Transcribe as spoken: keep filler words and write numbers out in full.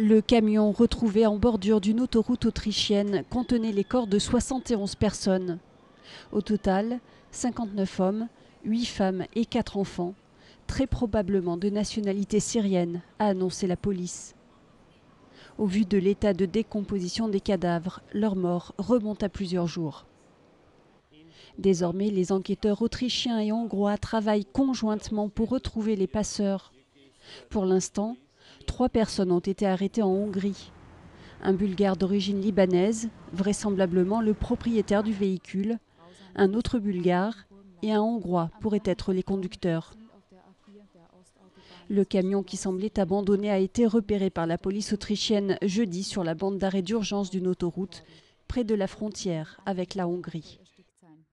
Le camion retrouvé en bordure d'une autoroute autrichienne contenait les corps de soixante et onze personnes. Au total, cinquante-neuf hommes, huit femmes et quatre enfants, très probablement de nationalité syrienne, a annoncé la police. Au vu de l'état de décomposition des cadavres, leur mort remonte à plusieurs jours. Désormais, les enquêteurs autrichiens et hongrois travaillent conjointement pour retrouver les passeurs. Pour l'instant, trois personnes ont été arrêtées en Hongrie. Un Bulgare d'origine libanaise, vraisemblablement le propriétaire du véhicule, un autre Bulgare et un Hongrois pourraient être les conducteurs. Le camion qui semblait abandonné a été repéré par la police autrichienne jeudi sur la bande d'arrêt d'urgence d'une autoroute, près de la frontière avec la Hongrie.